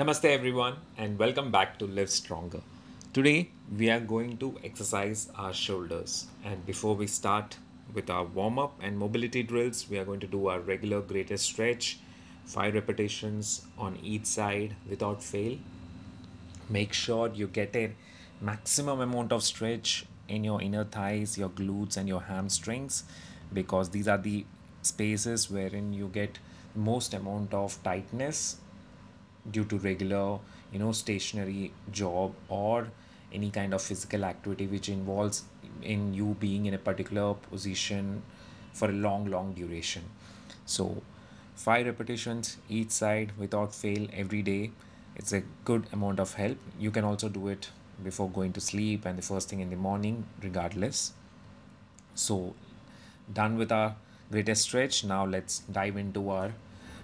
Namaste everyone and welcome back to Live Stronger. Today we are going to exercise our shoulders, and before we start with our warm-up and mobility drills, we are going to do our regular greatest stretch, 5 repetitions on each side without fail. Make sure you get a maximum amount of stretch in your inner thighs, your glutes and your hamstrings, because these are the spaces wherein you get most amount of tightness due to regular, stationary job or any kind of physical activity which involves in you being in a particular position for a long duration. So 5 repetitions each side without fail every day. It's a good amount of help. You can also do it before going to sleep and the first thing in the morning, regardless. So done with our greatest stretch, now let's dive into our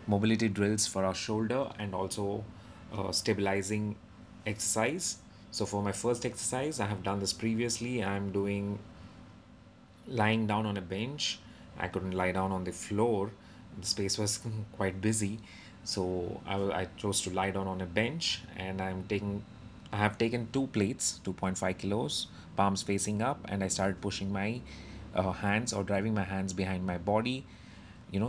mobility drills for our shoulder and also stabilizing exercise. So for my first exercise, I have done this previously. I'm doing lying down on a bench. I couldn't lie down on the floor. The space was quite busy, so I chose to lie down on a bench, and I have taken 2 plates, 2.5 kilos, palms facing up, and I started pushing my hands or driving my hands behind my body,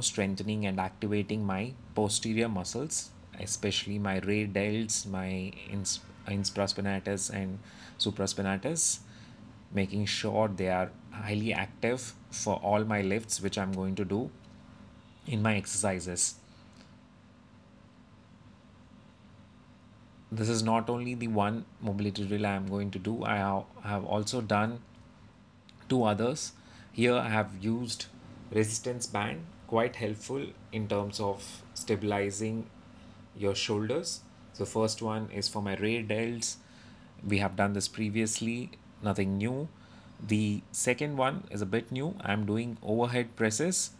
strengthening and activating my posterior muscles, especially my rear delts, my infraspinatus and supraspinatus, making sure they are highly active for all my lifts which I'm going to do in my exercises. This is not only the one mobility drill I am going to do. I have also done 2 others. Here I have used resistance band, quite helpful in terms of stabilizing your shoulders. So first one is for my rear delts. We have done this previously, nothing new. The second one is a bit new. I'm doing overhead presses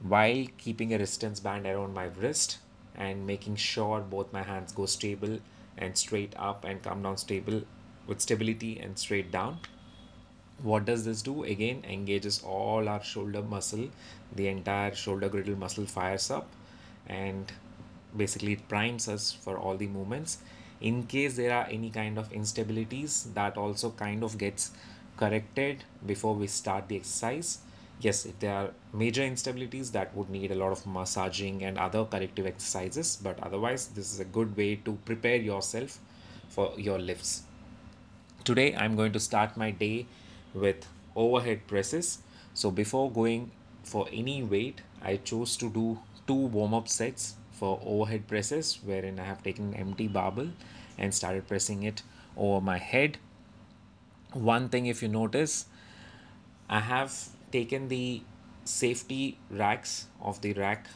while keeping a resistance band around my wrist and making sure both my hands go stable and straight up and come down stable with stability and straight down. What does this do? Again, engages all our shoulder muscle. The entire shoulder girdle muscle fires up and basically it primes us for all the movements. In case there are any kind of instabilities, that also kind of gets corrected before we start the exercise. Yes, if there are major instabilities, that would need a lot of massaging and other corrective exercises, but otherwise this is a good way to prepare yourself for your lifts. Today I'm going to start my day with overhead presses. So before going for any weight, I chose to do 2 warm-up sets for overhead presses, wherein I have taken empty barbell and started pressing it over my head. One thing, if you notice, I have taken the safety racks of the rack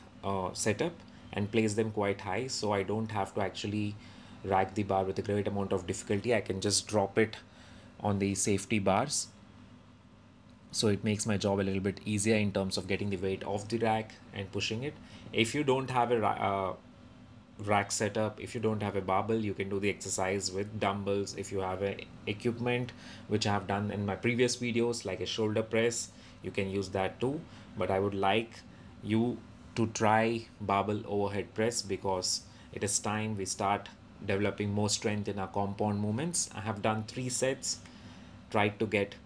setup and placed them quite high, so I don't have to actually rack the bar with a great amount of difficulty. I can just drop it on the safety bars. So it makes my job a little bit easier in terms of getting the weight off the rack and pushing it. If you don't have a rack setup, if you don't have a barbell, you can do the exercise with dumbbells. If you have a equipment, which I have done in my previous videos, like a shoulder press, you can use that too. But I would like you to try barbell overhead press, because it is time we start developing more strength in our compound movements. I have done 3 sets, tried to get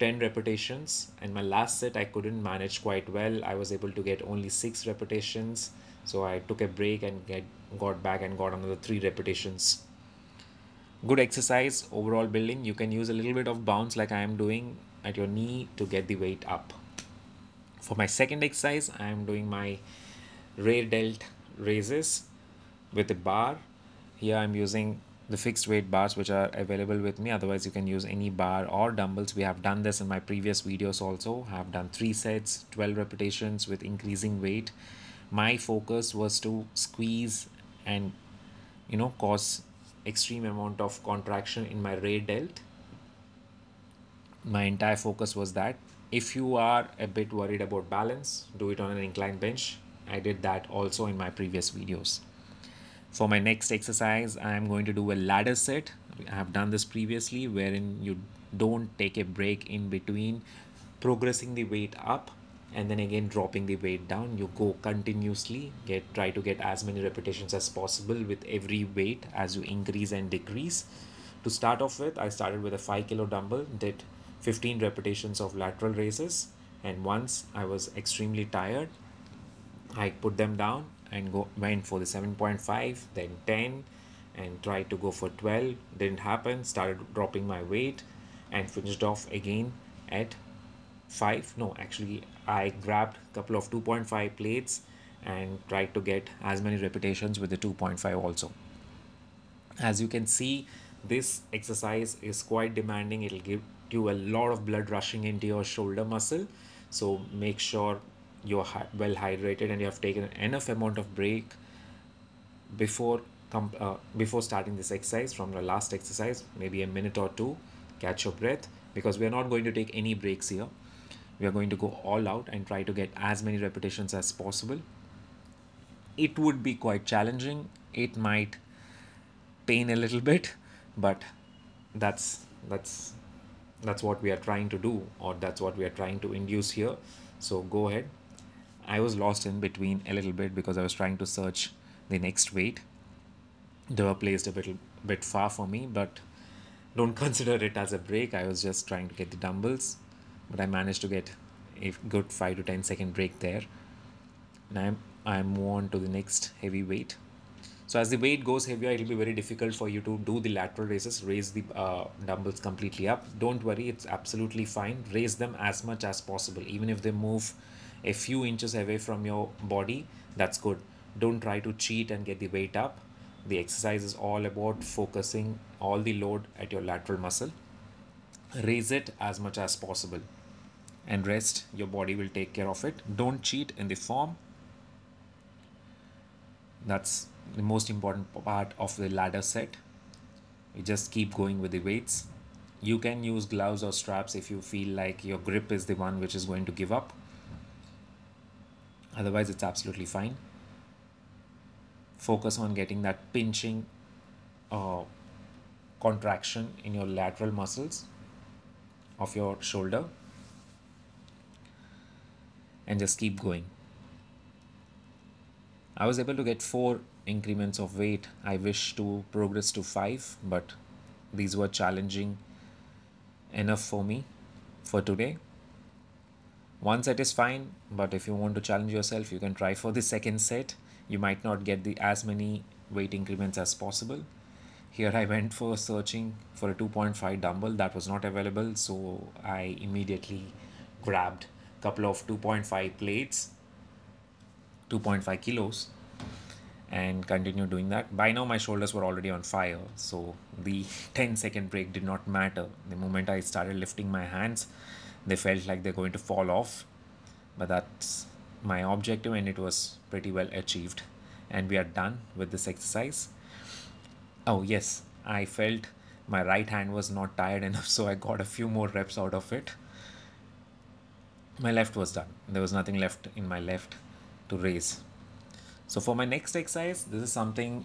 10 repetitions, and my last set I couldn't manage quite well. I was able to get only 6 repetitions, so I took a break and got back and got another 3 repetitions. Good exercise, overall building. You can use a little bit of bounce like I am doing at your knee to get the weight up. For my second exercise, I am doing my rear delt raises with a bar. Here I'm using the fixed weight bars which are available with me. Otherwise you can use any bar or dumbbells. We have done this in my previous videos also. I have done 3 sets, 12 repetitions with increasing weight. My focus was to squeeze and cause extreme amount of contraction in my rear delt. My entire focus was that. If you are a bit worried about balance, do it on an inclined bench. I did that also in my previous videos. For my next exercise, I am going to do a ladder set. I have done this previously, wherein you don't take a break in between progressing the weight up. and then again dropping the weight down. You go continuously, try to get as many repetitions as possible with every weight as you increase and decrease. To start off with, I started with a 5 kilo dumbbell, did 15 repetitions of lateral raises, and once I was extremely tired, I put them down and went for the 7.5, then 10, and tried to go for 12. Didn't happen, started dropping my weight, and finished off again at 5. No, actually I grabbed a couple of 2.5 plates and tried to get as many repetitions with the 2.5 also. As you can see, this exercise is quite demanding. It'll give you a lot of blood rushing into your shoulder muscle, so make sure you're well hydrated and you have taken enough amount of break before starting this exercise. From the last exercise, maybe a minute or two, catch your breath, because we are not going to take any breaks here. We are going to go all out and try to get as many repetitions as possible. It would be quite challenging, it might pain a little bit, but that's what we are trying to do, or that's what we are trying to induce here. So go ahead. I was lost in between a little bit because I was trying to search the next weight. They were placed a little bit far for me, but don't consider it as a break. I was just trying to get the dumbbells, but I managed to get a good 5 to 10 second break there. Now I move on to the next heavy weight. So as the weight goes heavier, it will be very difficult for you to do the lateral raises, raise the dumbbells completely up. Don't worry, it's absolutely fine. Raise them as much as possible. Even if they move a few inches away from your body, that's good. Don't try to cheat and get the weight up. The exercise is all about focusing all the load at your lateral muscle. Raise it as much as possible, and rest, your body will take care of it. Don't cheat in the form. That's the most important part of the ladder set. You just keep going with the weights. You can use gloves or straps if you feel like your grip is the one which is going to give up. Otherwise, it's absolutely fine. Focus on getting that pinching contraction in your lateral muscles of your shoulder, and just keep going. I was able to get 4 increments of weight. I wish to progress to 5, but these were challenging enough for me for today. One set is fine, but if you want to challenge yourself, you can try for the second set. You might not get as many weight increments as possible. Here I went for searching for a 2.5 dumbbell that was not available, so I immediately grabbed a couple of 2.5 plates, 2.5 kilos, and continued doing that. By now my shoulders were already on fire, so the 10-second break did not matter. The moment I started lifting my hands, they felt like they're going to fall off, but that's my objective, and it was pretty well achieved. And we are done with this exercise. Oh yes, I felt my right hand was not tired enough, so I got a few more reps out of it. My left was done. There was nothing left in my left to raise. So for my next exercise, this is something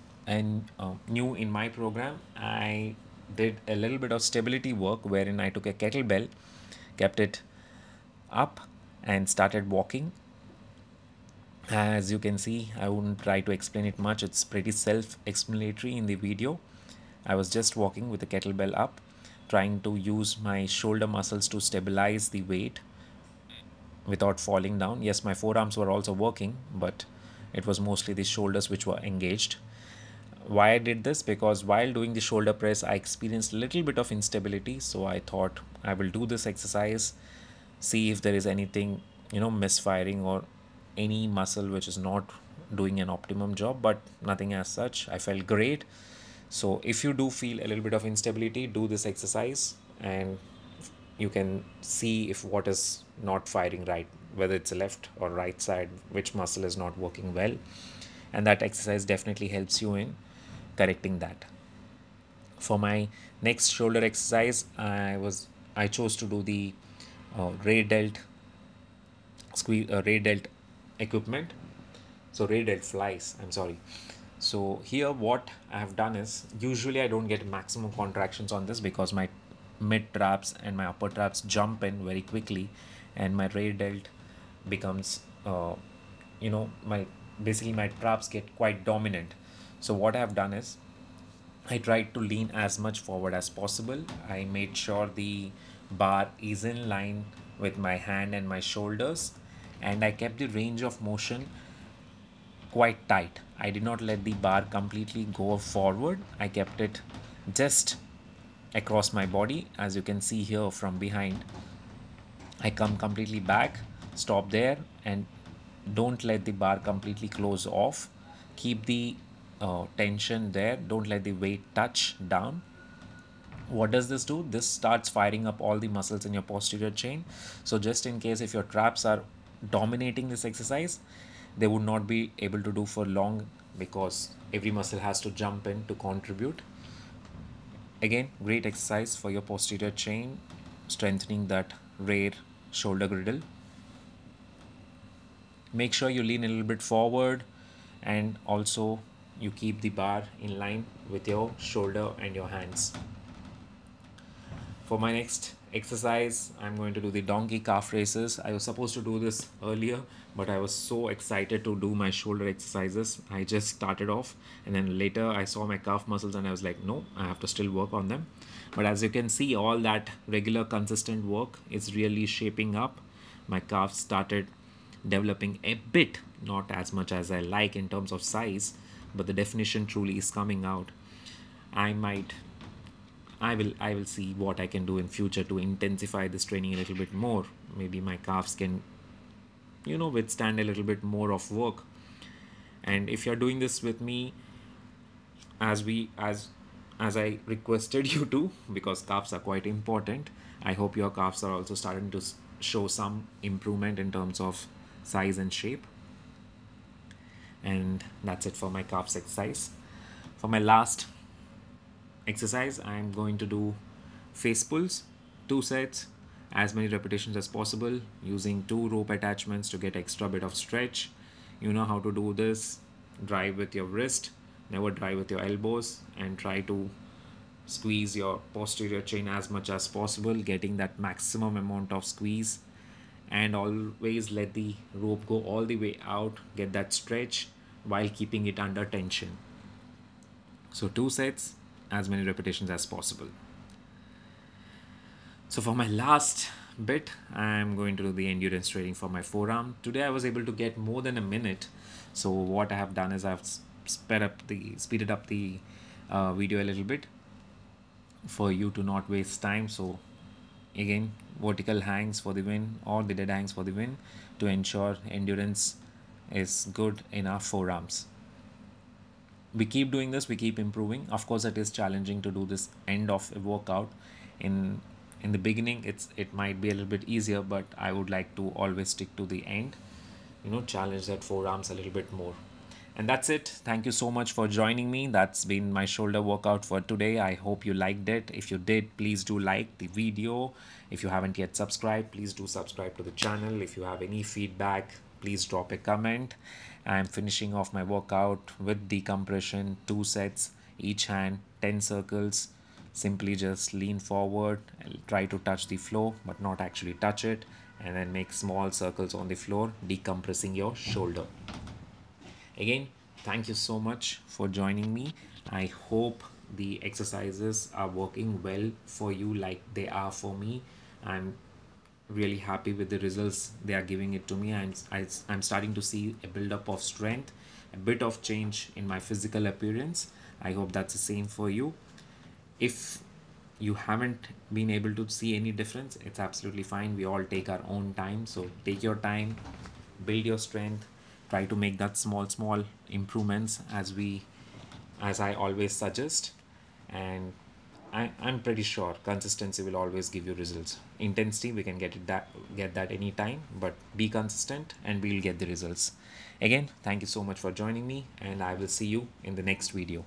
new in my program. I did a little bit of stability work, wherein I took a kettlebell, kept it up, and started walking. As you can see, I wouldn't try to explain it much. It's pretty self-explanatory in the video. I was just walking with the kettlebell up, trying to use my shoulder muscles to stabilize the weight without falling down. Yes, my forearms were also working, but it was mostly the shoulders which were engaged. Why I did this? Because while doing the shoulder press, I experienced a little bit of instability, so I thought I will do this exercise, see if there is anything, misfiring or any muscle which is not doing an optimum job, but nothing as such. I felt great. So if you do feel a little bit of instability, do this exercise and you can see if what is not firing right, whether it's left or right side, which muscle is not working well, and that exercise definitely helps you in correcting that. For my next shoulder exercise, I chose to do the ray delt equipment, so ray delt flies, I'm sorry. So here what I have done is, usually I don't get maximum contractions on this because my mid traps and my upper traps jump in very quickly, and my ray delt becomes, my traps get quite dominant. So what I've done is I tried to lean as much forward as possible. I made sure the bar is in line with my hand and my shoulders, and I kept the range of motion quite tight. I did not let the bar completely go forward. I kept it just across my body. As you can see here from behind, I come completely back, stop there, and don't let the bar completely close off. Keep the tension there. Don't let the weight touch down. What does this do? This starts firing up all the muscles in your posterior chain. So just in case if your traps are dominating this exercise, they would not be able to do for long, because every muscle has to jump in to contribute. Again, great exercise for your posterior chain, strengthening that rear shoulder girdle. Make sure you lean a little bit forward, and also you keep the bar in line with your shoulder and your hands. For my next exercise, I'm going to do the donkey calf raises. I was supposed to do this earlier, but I was so excited to do my shoulder exercises. I just started off, and then later I saw my calf muscles and I was like, no, I have to still work on them. But as you can see, all that regular consistent work is really shaping up. My calves started developing a bit, not as much as I like in terms of size, but the definition truly is coming out. I will see what I can do in future to intensify this training a little bit more. Maybe my calves can, withstand a little bit more of work. And if you're doing this with me, as I requested you to, because calves are quite important, I hope your calves are also starting to show some improvement in terms of size and shape. And that's it for my calves exercise. For my last exercise, I am going to do face pulls, 2 sets, as many repetitions as possible, using 2 rope attachments to get extra bit of stretch. You know how to do this. Drive with your wrist, never drive with your elbows, and try to squeeze your posterior chain as much as possible, getting that maximum amount of squeeze. And always let the rope go all the way out, get that stretch while keeping it under tension. So 2 sets, as many repetitions as possible. So for my last bit, I'm going to do the endurance training for my forearm. Today I was able to get more than a minute. So what I have done is I've speeded up the video a little bit for you to not waste time. So again, vertical hangs for the win, or the dead hangs for the win, to ensure endurance is good in our forearms. We keep doing this, we keep improving. Of course, it is challenging to do this end of a workout. In the beginning, it might be a little bit easier, but I would like to always stick to the end, challenge that forearms a little bit more. And that's it. Thank you so much for joining me. That's been my shoulder workout for today. I hope you liked it. If you did, please do like the video. If you haven't yet subscribed, please do subscribe to the channel. If you have any feedback, please drop a comment. I'm finishing off my workout with decompression, 2 sets, each hand, 10 circles. Simply just lean forward and try to touch the floor, but not actually touch it, and then make small circles on the floor, decompressing your shoulder. Again, thank you so much for joining me. I hope the exercises are working well for you like they are for me. I'm really happy with the results they are giving it to me. I'm starting to see a build-up of strength, a bit of change in my physical appearance. I hope that's the same for you. If you haven't been able to see any difference, it's absolutely fine. We all take our own time. So take your time, build your strength, try to make that small improvements as I always suggest. And I'm pretty sure consistency will always give you results. Intensity, we can get that anytime, but be consistent and we'll get the results. Again, thank you so much for joining me, and I will see you in the next video.